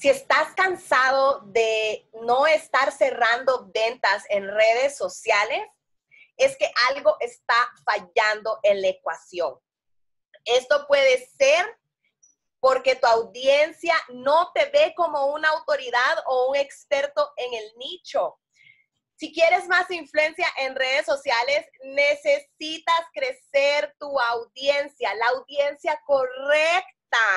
Si estás cansado de no estar cerrando ventas en redes sociales, es que algo está fallando en la ecuación. Esto puede ser porque tu audiencia no te ve como una autoridad o un experto en el nicho. Si quieres más influencia en redes sociales, necesitas crecer tu audiencia, la audiencia correcta,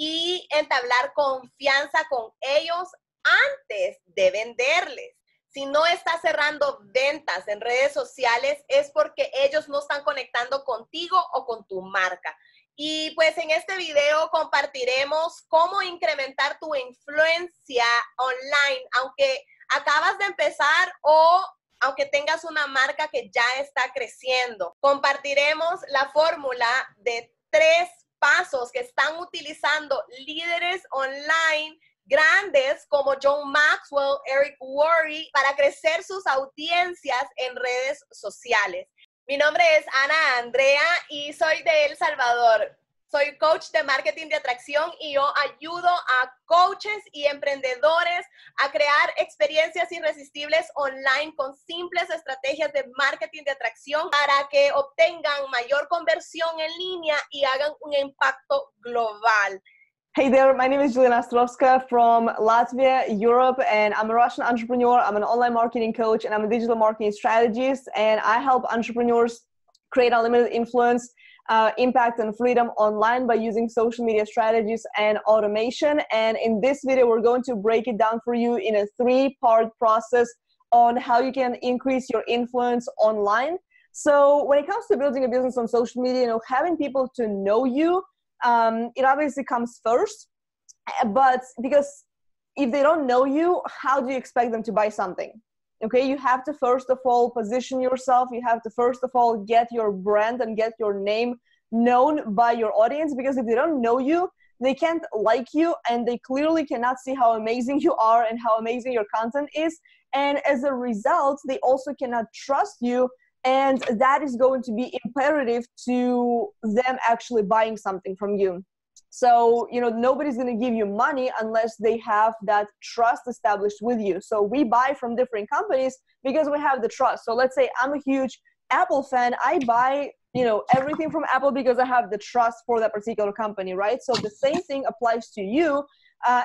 y entablar confianza con ellos antes de venderles. Si no estás cerrando ventas en redes sociales, es porque ellos no están conectando contigo o con tu marca. Y pues en este video compartiremos cómo incrementar tu influencia online, aunque acabas de empezar o aunque tengas una marca que ya está creciendo. Compartiremos la fórmula de 3 pasos que están utilizando líderes online grandes como John Maxwell, Eric Worre, para crecer sus audiencias en redes sociales. Mi nombre es Ana Andrea y soy de El Salvador. Soy coach de marketing de atracción y yo ayudo a coaches y emprendedores a crear experiencias irresistibles online con simples estrategias de marketing de atracción para que obtengan mayor conversión en línea y hagan un impacto global. Hey there, my name is Juliana Astrovska from Latvia, Europe, and I'm a Russian entrepreneur. I'm an online marketing coach and I'm a digital marketing strategist, and I help entrepreneurs create unlimited influence, impact and freedom online by using social media strategies and automation. And in this video, we're going to break it down for you in a 3-part process on how you can increase your influence online. So when it comes to building a business on social media, you know, having people to know you, it obviously comes first, but because if they don't know you, how do you expect them to buy something? Okay, you have to first of all position yourself. You have to first of all get your brand and get your name known by your audience, because if they don't know you, they can't like you and they clearly cannot see how amazing you are and how amazing your content is. And as a result, they also cannot trust you. And that is going to be imperative to them actually buying something from you. So, you know, nobody's going to give you money unless they have that trust established with you. So we buy from different companies because we have the trust. So let's say I'm a huge Apple fan. I buy, you know, everything from Apple because I have the trust for that particular company, right? So the same thing applies to you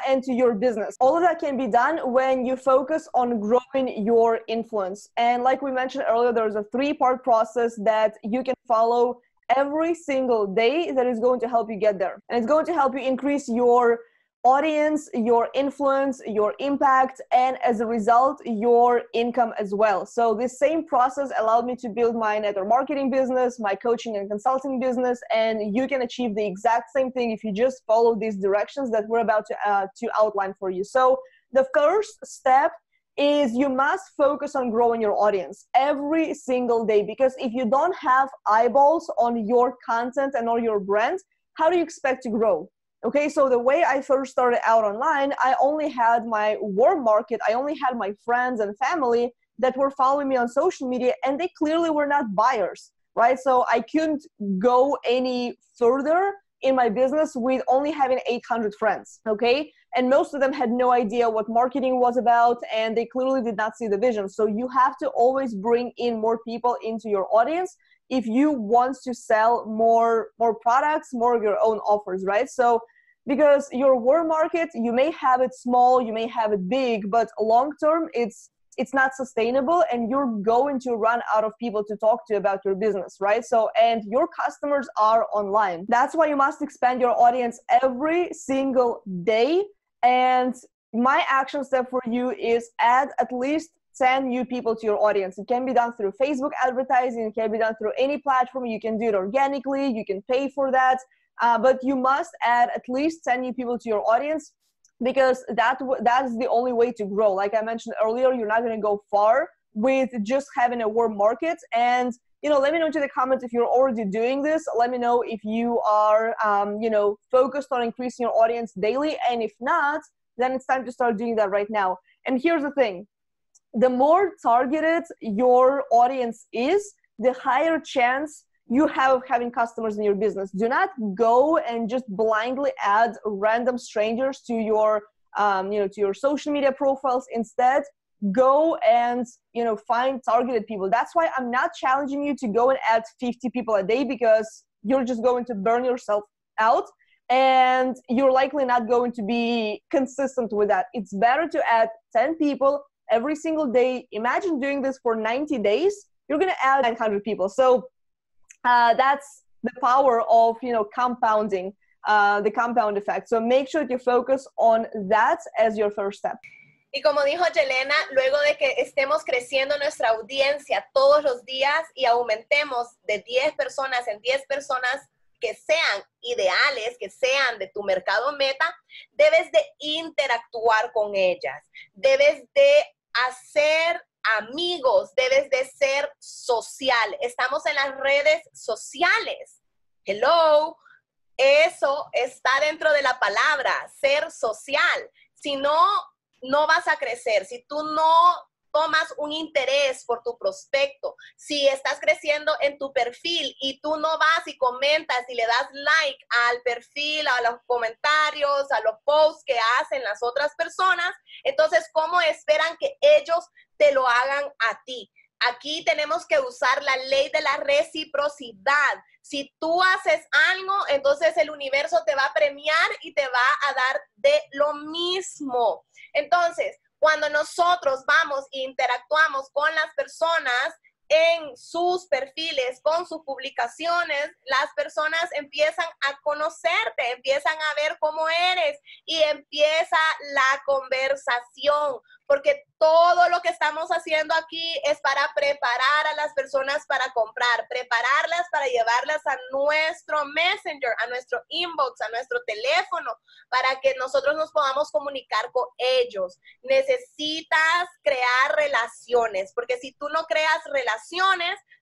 and to your business. All of that can be done when you focus on growing your influence. And like we mentioned earlier, there's a 3-part process that you can follow every single day that is going to help you get there. And it's going to help you increase your audience, your influence, your impact, and as a result, your income as well. So this same process allowed me to build my network marketing business, my coaching and consulting business, and you can achieve the exact same thing if you just follow these directions that we're about to outline for you. So the first step is you must focus on growing your audience every single day, because if you don't have eyeballs on your content and on your brand, how do you expect to grow? Okay, so the way I first started out online, I only had my warm market. I only had my friends and family that were following me on social media, and they clearly were not buyers, right? So I couldn't go any further in my business with only having 800 friends, okay? And most of them had no idea what marketing was about, and they clearly did not see the vision. So you have to always bring in more people into your audience if you want to sell more products, more of your own offers, right? So because your warm market, you may have it small, you may have it big, but long-term, it's not sustainable, and you're going to run out of people to talk to about your business, right? So, and your customers are online. That's why you must expand your audience every single day. And my action step for you is add at least 10 new people to your audience. It can be done through Facebook advertising. It can be done through any platform. You can do it organically. You can pay for that. But you must add at least 10 new people to your audience, because that's the only way to grow. Like I mentioned earlier, you're not going to go far with just having a warm market. And, you know, let me know in the comments if you're already doing this. Let me know if you are, you know, focused on increasing your audience daily. And if not, then it's time to start doing that right now. And here's the thing. The more targeted your audience is, the higher chance you have of having customers in your business. Do not go and just blindly add random strangers to your to your social media profiles. Instead, go and, find targeted people. That's why I'm not challenging you to go and add 50 people a day, because you're just going to burn yourself out and you're likely not going to be consistent with that. It's better to add 10 people every single day. Imagine doing this for 90 days. You're going to add 900 people. So that's the power of, compounding, the compound effect. So make sure that you focus on that as your first step. Y como dijo Yelena, luego de que estemos creciendo nuestra audiencia todos los días y aumentemos de 10 personas en 10 personas que sean ideales, que sean de tu mercado meta, debes de interactuar con ellas, debes de hacer amigos, debes de ser social. Estamos en las redes sociales. Hello, eso está dentro de la palabra, ser social. Si no, no vas a crecer. Si tú no tomas un interés por tu prospecto, si estás creciendo en tu perfil y tú no vas y comentas y le das like al perfil, a los comentarios, a los posts que hacen las otras personas, entonces, ¿cómo esperan que ellos te lo hagan a ti? Aquí tenemos que usar la ley de la reciprocidad. Si tú haces algo, entonces el universo te va a premiar y te va a dar de lo mismo. Entonces, cuando nosotros vamos e interactuamos con las personas en sus perfiles, con sus publicaciones, las personas empiezan a conocerte, empiezan a ver cómo eres y empieza la conversación, porque todo lo que estamos haciendo aquí es para preparar a las personas para comprar, prepararlas para llevarlas a nuestro Messenger, a nuestro inbox, a nuestro teléfono, para que nosotros nos podamos comunicar con ellos. Necesitas crear relaciones, porque si tú no creas relaciones,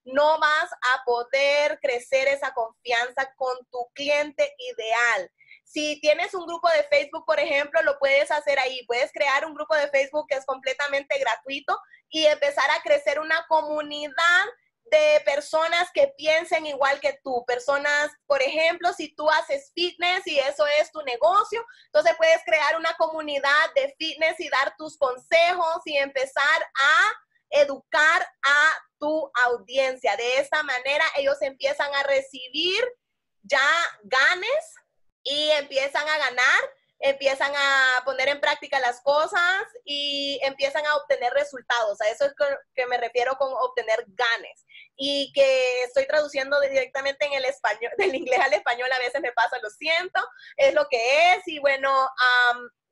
no vas a poder crecer esa confianza con tu cliente ideal. Si tienes un grupo de Facebook, por ejemplo, lo puedes hacer ahí. Puedes crear un grupo de Facebook que es completamente gratuito y empezar a crecer una comunidad de personas que piensen igual que tú. Personas, por ejemplo, si tú haces fitness y eso es tu negocio, entonces puedes crear una comunidad de fitness y dar tus consejos y empezar a educar a tu audiencia. De esta manera, ellos empiezan a recibir ya ganes y empiezan a ganar, empiezan a poner en práctica las cosas y empiezan a obtener resultados. A eso es que me refiero con obtener ganes. Y que estoy traduciendo directamente en el español, del inglés al español, a veces me pasa, lo siento, es lo que es. Y bueno,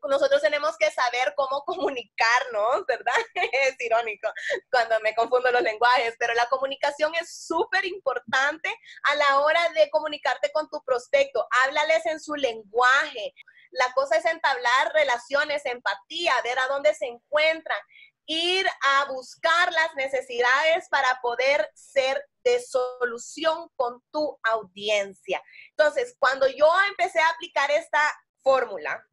nosotros tenemos que saber cómo comunicarnos, ¿verdad? Es irónico cuando me confundo los lenguajes, pero la comunicación es súper importante a la hora de comunicarte con tu prospecto. Háblales en su lenguaje. La cosa es entablar relaciones, empatía, ver a dónde se encuentran, ir a buscar las necesidades para poder ser de solución con tu audiencia. Entonces, cuando yo empecé a aplicar esta fórmula,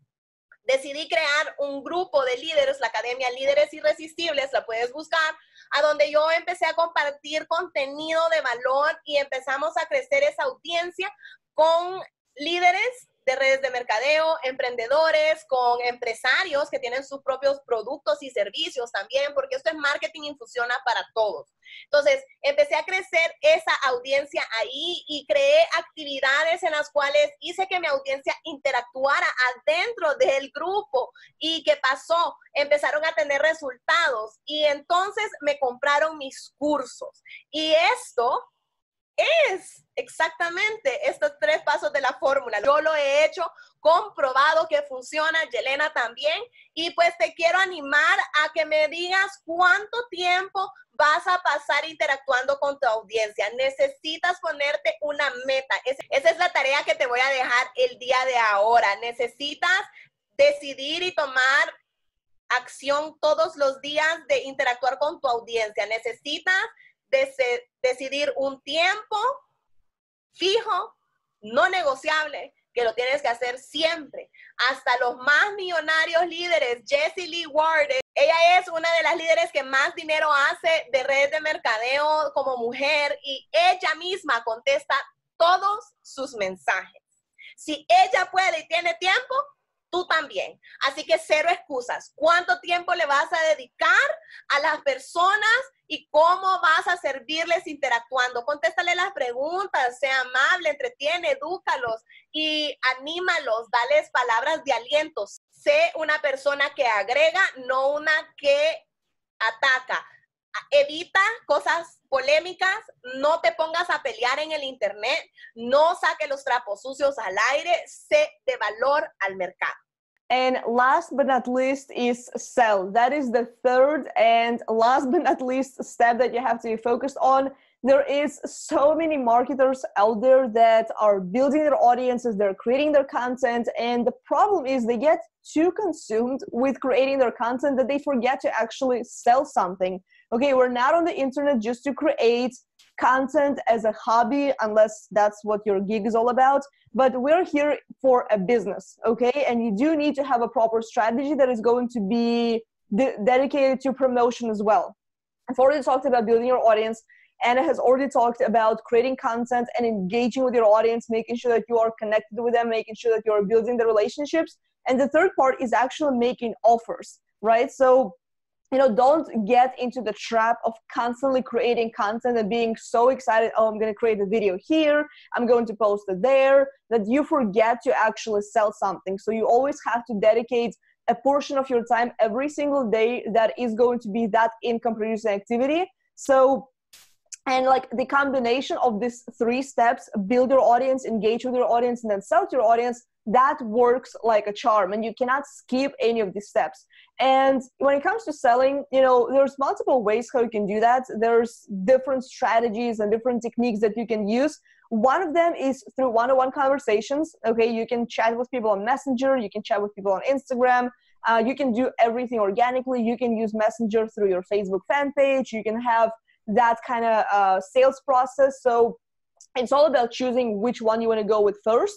decidí crear un grupo de líderes, la Academia Líderes Irresistibles, la puedes buscar, a donde yo empecé a compartir contenido de valor y empezamos a crecer esa audiencia con líderes de redes de mercadeo, emprendedores, con empresarios que tienen sus propios productos y servicios también, porque esto es marketing y funciona para todos. Entonces, empecé a crecer esa audiencia ahí y creé actividades en las cuales hice que mi audiencia interactuara adentro del grupo. ¿Y qué pasó? Empezaron a tener resultados y entonces me compraron mis cursos. Y esto es exactamente estos 3 pasos de la fórmula. Yo lo he hecho, comprobado que funciona, Yelena también. Y pues te quiero animar a que me digas cuánto tiempo vas a pasar interactuando con tu audiencia. Necesitas ponerte una meta. Esa es la tarea que te voy a dejar el día de ahora. Necesitas decidir y tomar acción todos los días de interactuar con tu audiencia. Necesitas decidir un tiempo fijo, no negociable, que lo tienes que hacer siempre. Hasta los más millonarios líderes, Jessie Lee Ward, ella es una de las líderes que más dinero hace de redes de mercadeo como mujer y ella misma contesta todos sus mensajes. Si ella puede y tiene tiempo, tú también. Así que cero excusas. ¿Cuánto tiempo le vas a dedicar a las personas y cómo vas a servirles interactuando? Contéstale las preguntas, sea amable, entretiene, edúcalos y anímalos, dales palabras de aliento. Sé una persona que agrega, no una que ataca. Evita cosas polémicas, no te pongas a pelear en el internet, no saques los trapos sucios al aire, sé de valor al mercado. And last but not least is sell. That is the third and last but not least step that you have to be focused on. There is so many marketers out there that are building their audiences, they're creating their content, and the problem is they get too consumed with creating their content that they forget to actually sell something. Okay, we're not on the internet just to create content as a hobby, unless that's what your gig is all about, but we're here for a business, okay? And you do need to have a proper strategy that is going to be dedicated to promotion as well. I've already talked about building your audience. Ana has already talked about creating content and engaging with your audience, making sure that you are connected with them, making sure that you're building the relationships. And the third part is actually making offers, right? So, you know, don't get into the trap of constantly creating content and being so excited, oh, I'm going to create a video here, I'm going to post it there, that you forget to actually sell something. So you always have to dedicate a portion of your time every single day that is going to be that income producing activity. So, and like the combination of these three steps, build your audience, engage with your audience, and then sell to your audience, that works like a charm, and you cannot skip any of these steps. And when it comes to selling, you know, there's multiple ways how you can do that. There's different strategies and different techniques that you can use. One of them is through one-on-one conversations. Okay, you can chat with people on Messenger, you can chat with people on Instagram, you can do everything organically, you can use Messenger through your Facebook fan page, you can have that kind of sales process. So it's all about choosing which one you want to go with first.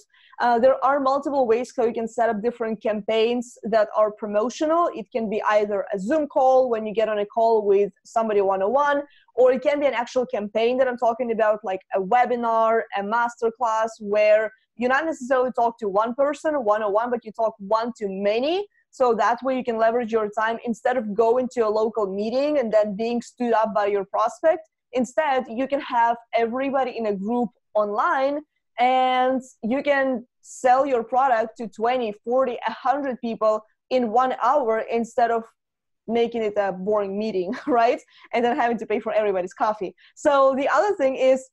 There are multiple ways how you can set up different campaigns that are promotional. It can be either a Zoom call when you get on a call with somebody one-on-one, or it can be an actual campaign that I'm talking about, like a webinar, a masterclass, where you not necessarily talk to one person one-on-one, but you talk one to many. So that way you can leverage your time instead of going to a local meeting and then being stood up by your prospect. Instead, you can have everybody in a group online, and you can sell your product to 20, 40, 100 people in 1 hour instead of making it a boring meeting, right? And then having to pay for everybody's coffee. So the other thing is,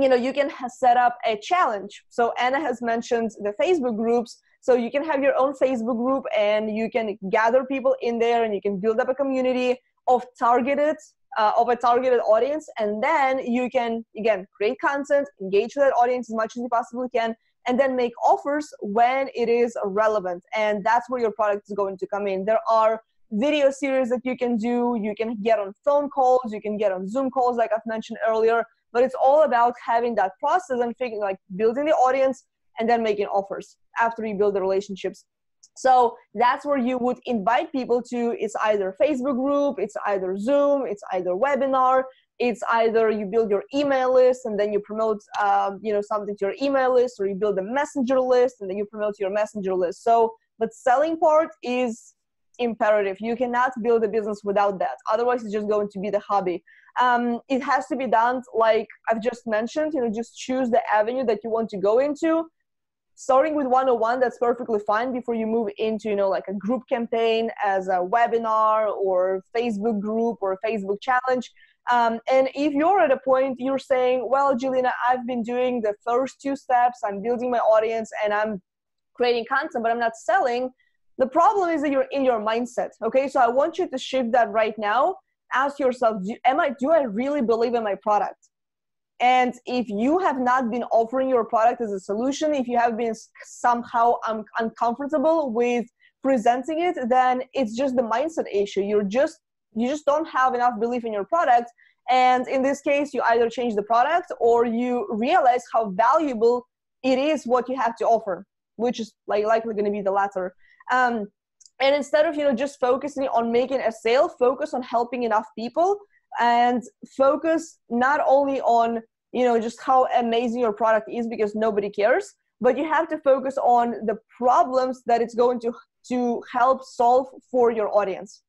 you know, you can set up a challenge. So Ana has mentioned the Facebook groups. So you can have your own Facebook group, and you can gather people in there, and you can build up a community of a targeted audience. And then you can, again, create content, engage with that audience as much as you possibly can, and then make offers when it is relevant. And that's where your product is going to come in. There are video series that you can do. You can get on phone calls. You can get on Zoom calls, like I've mentioned earlier. But it's all about having that process and figuring, like, building the audience, and then making offers after you build the relationships. So that's where you would invite people to. It's either Facebook group, it's either Zoom, it's either webinar, it's either you build your email list and then you promote you know, something to your email list, or you build a Messenger list and then you promote to your Messenger list. So, but selling part is imperative. You cannot build a business without that. Otherwise, it's just going to be the hobby. It has to be done like I've just mentioned, you know, just choose the avenue that you want to go into. Starting with 101, that's perfectly fine before you move into, you know, like a group campaign as a webinar or Facebook group or Facebook challenge. And if you're at a point you're saying, well, Juliana, I've been doing the first two steps, I'm building my audience and I'm creating content, but I'm not selling. The problem is that you're in your mindset. Okay, so I want you to shift that right now. Ask yourself, do I really believe in my product? And if you have not been offering your product as a solution, if you have been somehow uncomfortable with presenting it, then it's just the mindset issue. You just don't have enough belief in your product. And in this case, you either change the product or you realize how valuable it is what you have to offer, which is likely going to be the latter. And instead of, you know, just focusing on making a sale, focus on helping enough people. And focus not only on, you know, just how amazing your product is, because nobody cares, but you have to focus on the problems that it's going to help solve for your audience.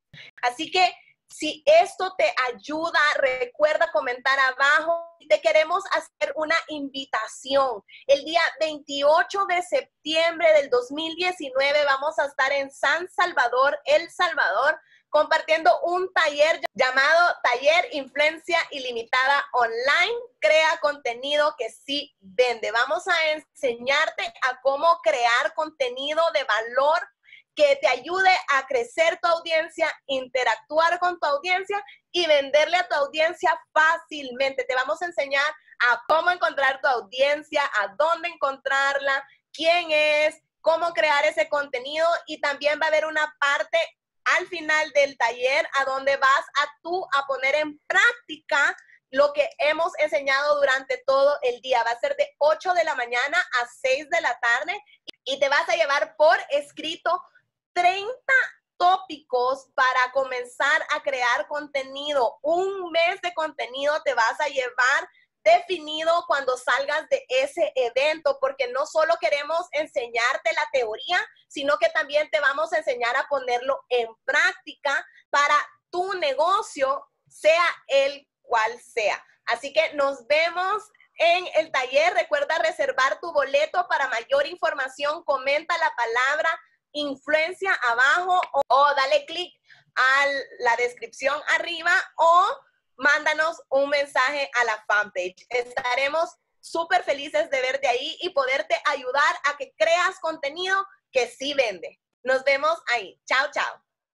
Así que si esto te ayuda, recuerda comentar abajo. Te queremos hacer una invitación. El día 28 de septiembre del 2019 vamos a estar en San Salvador, El Salvador, compartiendo un taller llamado Taller Influencia Ilimitada Online. Crea contenido que sí vende. Vamos a enseñarte a cómo crear contenido de valor que te ayude a crecer tu audiencia, interactuar con tu audiencia y venderle a tu audiencia fácilmente. Te vamos a enseñar a cómo encontrar tu audiencia, a dónde encontrarla, quién es, cómo crear ese contenido, y también va a haber una parte al final del taller a donde vas a poner en práctica lo que hemos enseñado durante todo el día. Va a ser de 8 de la mañana a 6 de la tarde y te vas a llevar por escrito 30 tópicos para comenzar a crear contenido. Un mes de contenido te vas a llevar definido cuando salgas de ese evento, porque no solo queremos enseñarte la teoría, sino que también te vamos a enseñar a ponerlo en práctica para tu negocio, sea el cual sea. Así que nos vemos en el taller. Recuerda reservar tu boleto. Para mayor información, comenta la palabra influencia abajo o dale clic a la descripción arriba o mándanos un mensaje a la fanpage. Estaremos súper felices de verte ahí y poderte ayudar a que creas contenido que sí vende. Nos vemos ahí. Chao, chao.